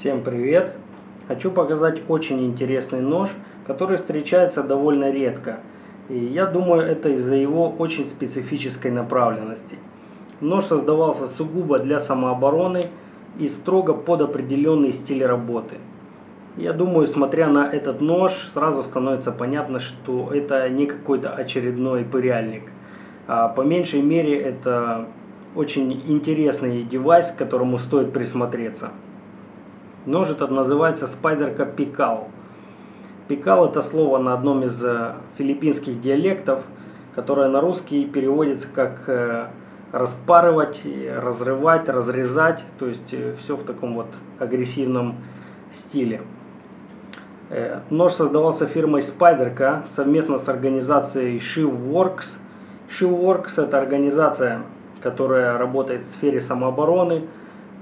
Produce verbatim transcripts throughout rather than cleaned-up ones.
Всем привет! Хочу показать очень интересный нож, который встречается довольно редко. И я думаю, это из-за его очень специфической направленности. Нож создавался сугубо для самообороны и строго под определенный стиль работы. Я думаю, смотря на этот нож, сразу становится понятно, что это не какой-то очередной пыряльник. А по меньшей мере, это очень интересный девайс, к которому стоит присмотреться. Нож этот называется Spyderco П'Кал. Пикал — это слово на одном из филиппинских диалектов, которое на русский переводится как распарывать, разрывать, разрезать, то есть все в таком вот агрессивном стиле. Нож создавался фирмой Spyderco совместно с организацией Shiv Works. Shiv Works — это организация, которая работает в сфере самообороны.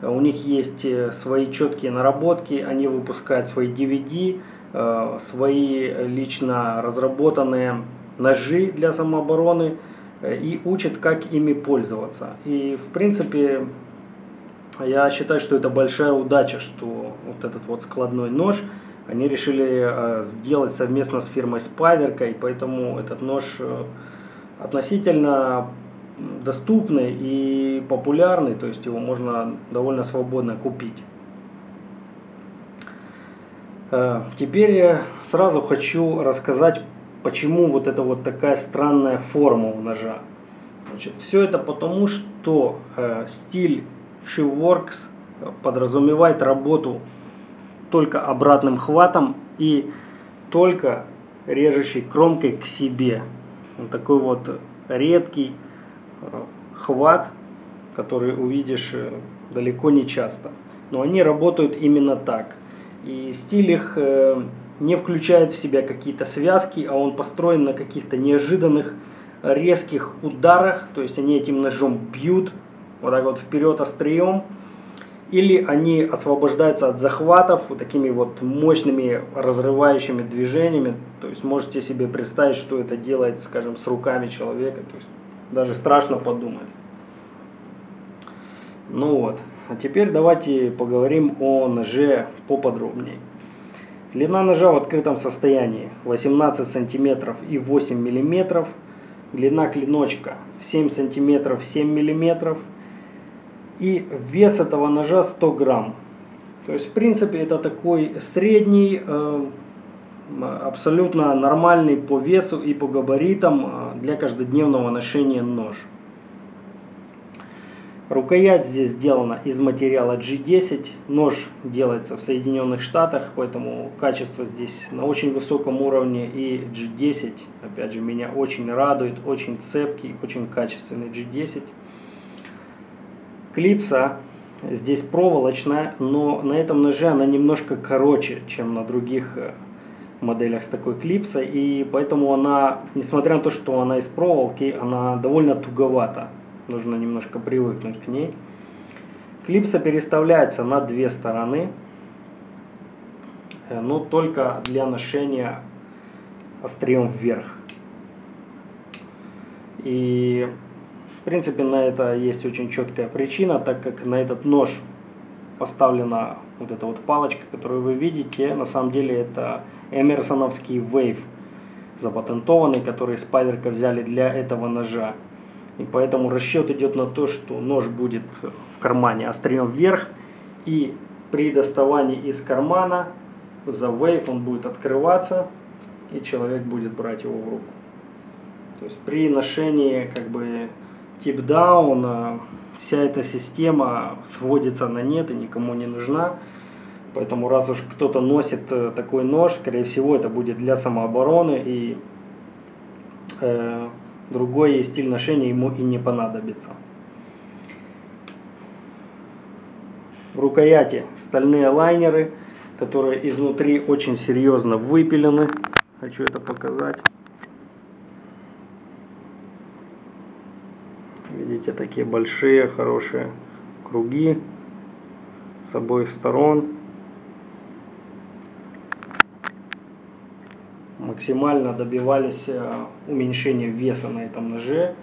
У них есть свои четкие наработки, они выпускают свои ди ви ди, свои лично разработанные ножи для самообороны и учат, как ими пользоваться. И в принципе, я считаю, что это большая удача, что вот этот вот складной нож они решили сделать совместно с фирмой Spyderco, и поэтому этот нож относительно доступный и популярный, то есть его можно довольно свободно купить. Теперь сразу хочу рассказать, почему вот это вот такая странная форма у ножа. Значит, все это потому, что стиль Shiv Works подразумевает работу только обратным хватом и только режущей кромкой к себе. Вот такой вот редкий хват, который увидишь далеко не часто. Но они работают именно так. И стиль их не включает в себя какие-то связки, а он построен на каких-то неожиданных резких ударах. То есть они этим ножом бьют вот так вот вперед острием. Или они освобождаются от захватов вот такими вот мощными разрывающими движениями. То есть можете себе представить, что это делает, скажем, с руками человека. То есть даже страшно подумать. Ну вот. А теперь давайте поговорим о ноже поподробнее. Длина ножа в открытом состоянии восемнадцать сантиметров и восемь миллиметров. Длина клиночка семь сантиметров, семь миллиметров. И вес этого ножа сто грамм. То есть, в принципе, это такой средний, абсолютно нормальный по весу и по габаритам для каждодневного ношения нож. Рукоять здесь сделана из материала джи десять. Нож делается в Соединенных Штатах, поэтому качество здесь на очень высоком уровне. И джи десять, опять же, меня очень радует, очень цепкий, очень качественный джи десять. Клипса здесь проволочная, но на этом ноже она немножко короче, чем на других моделях с такой клипсой, и поэтому она, несмотря на то, что она из проволоки, она довольно туговата. Нужно немножко привыкнуть к ней. Клипса переставляется на две стороны, но только для ношения острием вверх. И в принципе на это есть очень четкая причина, так как на этот нож поставлена вот эта вот палочка, которую вы видите. На самом деле это эмерсоновский вейв запатентованный, который Spyderco взяли для этого ножа. И поэтому расчет идет на то, что нож будет в кармане острием вверх, и при доставании из кармана за вейв он будет открываться, и человек будет брать его в руку. То есть при ношении как бы тип-даун вся эта система сводится на нет и никому не нужна. Поэтому раз уж кто-то носит такой нож, скорее всего это будет для самообороны, и э, другой стиль ношения ему и не понадобится. В рукояти стальные лайнеры, которые изнутри очень серьезно выпилены. Хочу это показать. Видите, такие большие, хорошие круги с обоих сторон. Максимально добивались уменьшения веса на этом ноже.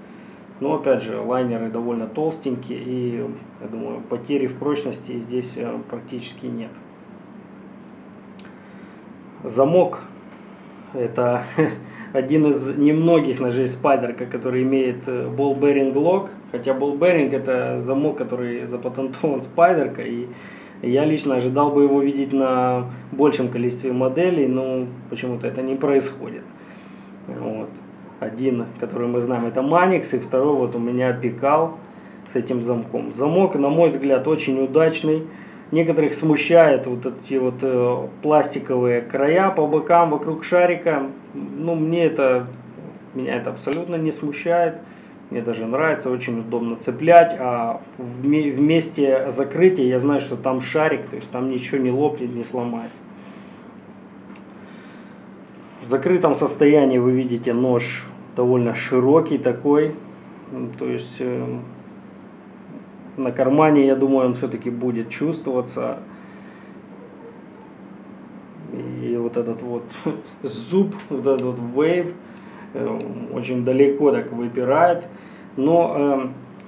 Но опять же, лайнеры довольно толстенькие, и я думаю, потери в прочности здесь практически нет. замок. Это один из немногих ножей Spyderco, который имеет ball bearing lock. Хотя ball bearing это замок, который запатентован Spyderco. И я лично ожидал бы его видеть на большем количестве моделей, но почему-то это не происходит. Вот. Один, который мы знаем, это Manix, и второй вот у меня Пикал с этим замком. Замок, на мой взгляд, очень удачный. Некоторых смущает вот эти вот э, пластиковые края по бокам вокруг шарика. Ну, мне это, меня это абсолютно не смущает. Мне даже нравится, очень удобно цеплять. А в, в месте закрытия я знаю, что там шарик, то есть там ничего не лопнет, не сломается. В закрытом состоянии вы видите нож довольно широкий такой. То есть... Э, на кармане, я думаю, он все-таки будет чувствоваться. И вот этот вот зуб, вот этот вот вейв, э, очень далеко так выпирает. Но э,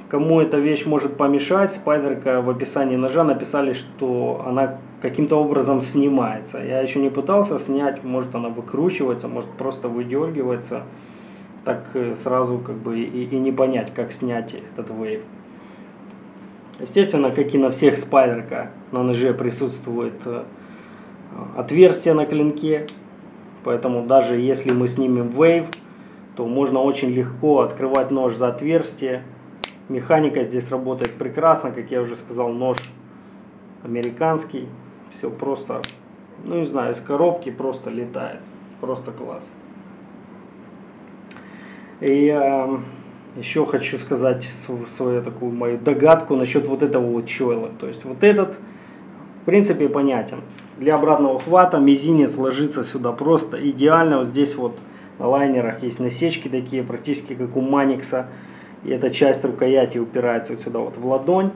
кому эта вещь может помешать, Spyderco в описании ножа написали, что она каким-то образом снимается. Я еще не пытался снять, может она выкручивается, может просто выдергивается. Так э, сразу как бы и, и не понять, как снять этот вейв. Естественно, как и на всех Spyderco, на ноже присутствует отверстие на клинке. Поэтому даже если мы снимем вейв, то можно очень легко открывать нож за отверстие. Механика здесь работает прекрасно. Как я уже сказал, нож американский. Все просто, ну не знаю, из коробки просто летает. Просто класс. И... Э, Еще хочу сказать свою, свою такую мою догадку насчет вот этого вот чойла. То есть вот этот, в принципе, понятен. Для обратного хвата мизинец ложится сюда просто идеально. Вот здесь вот на лайнерах есть насечки такие, практически как у Манникса. И эта часть рукояти упирается вот сюда вот в ладонь.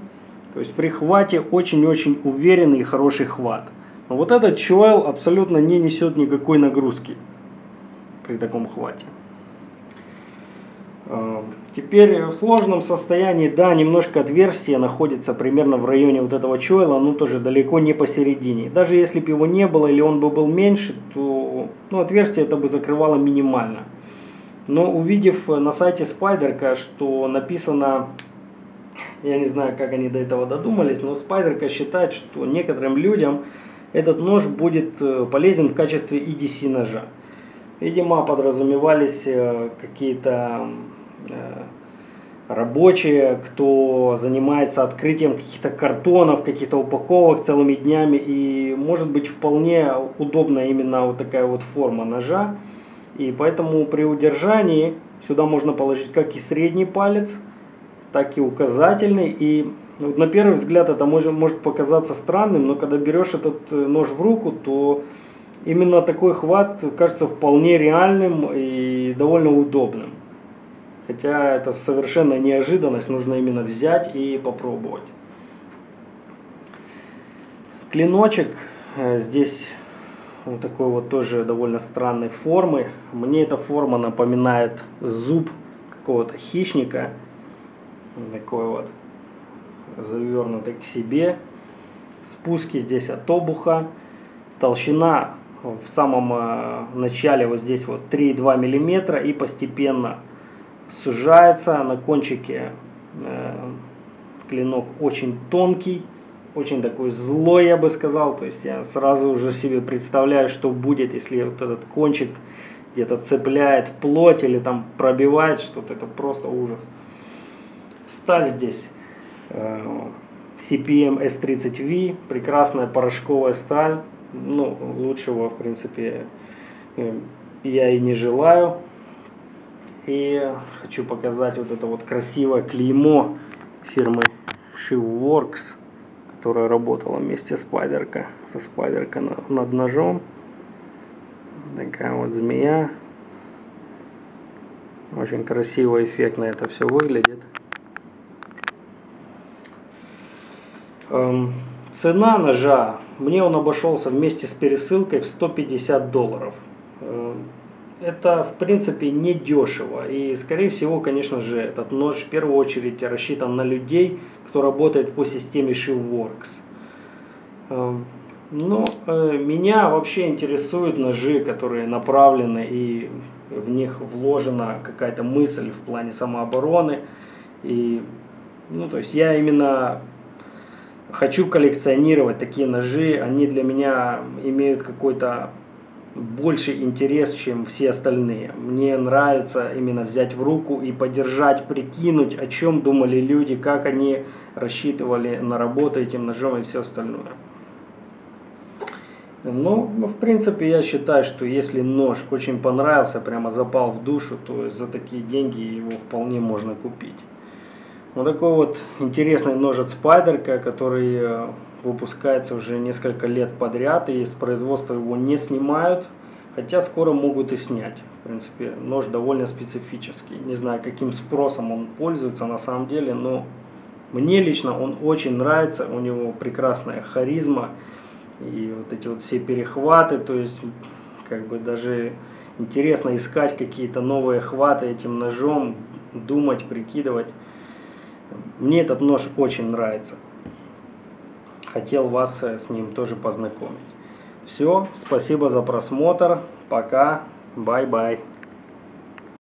То есть при хвате очень-очень уверенный и хороший хват. Но вот этот чойл абсолютно не несет никакой нагрузки при таком хвате. Теперь в сложном состоянии, да, немножко отверстие находится примерно в районе вот этого чойла, но тоже далеко не посередине. Даже если бы его не было или он бы был меньше, то ну, отверстие это бы закрывало минимально. Но увидев на сайте Spyderco, что написано, я не знаю, как они до этого додумались, но Spyderco считает, что некоторым людям этот нож будет полезен в качестве и ди си ножа. Видимо, подразумевались какие-то рабочие, кто занимается открытием каких-то картонов, каких-то упаковок целыми днями. И может быть вполне удобна именно вот такая вот форма ножа. И поэтому при удержании сюда можно положить как и средний палец, так и указательный. И вот на первый взгляд это может, может показаться странным, но когда берешь этот нож в руку, то именно такой хват кажется вполне реальным и довольно удобным. Хотя это совершенно неожиданность, нужно именно взять и попробовать. Клиночек здесь вот такой вот тоже довольно странной формы. Мне эта форма напоминает зуб какого-то хищника. Такой вот завернутый к себе. Спуски здесь от обуха. Толщина в самом начале вот здесь вот три и две десятых миллиметра и постепенно сужается. На кончике э, клинок очень тонкий, очень такой злой, я бы сказал. То есть я сразу уже себе представляю, что будет, если вот этот кончик где-то цепляет плоть или там пробивает что-то. Это просто ужас. Сталь здесь э, си пи эм эс тридцать ви, прекрасная порошковая сталь. Ну, лучшего, в принципе, я и не желаю. И хочу показать вот это вот красивое клеймо фирмы Shiv Works, которая работала вместе с Spyderco, со Spyderco над ножом. Такая вот змея. Очень красиво, эффектно это все выглядит. Эм... Цена ножа, мне он обошелся вместе с пересылкой в сто пятьдесят долларов. Это, в принципе, не дешево. И, скорее всего, конечно же, этот нож в первую очередь рассчитан на людей, кто работает по системе Shiv Works. Ну, э, меня вообще интересуют ножи, которые направлены и в них вложена какая-то мысль в плане самообороны. И, ну, то есть я именно хочу коллекционировать такие ножи. Они для меня имеют какой-то больший интерес, чем все остальные. Мне нравится именно взять в руку и подержать, прикинуть, о чем думали люди, как они рассчитывали на работу этим ножом и все остальное. Ну, в принципе, я считаю, что если нож очень понравился, прямо запал в душу, то за такие деньги его вполне можно купить. Вот такой вот интересный нож от Spyderco, который выпускается уже несколько лет подряд, и с производства его не снимают, хотя скоро могут и снять. В принципе, нож довольно специфический. Не знаю, каким спросом он пользуется на самом деле, но мне лично он очень нравится, у него прекрасная харизма. И вот эти вот все перехваты, то есть как бы даже интересно искать какие-то новые хваты этим ножом, думать, прикидывать. Мне этот нож очень нравится. Хотел вас с ним тоже познакомить. Все, спасибо за просмотр, пока, бай-бай.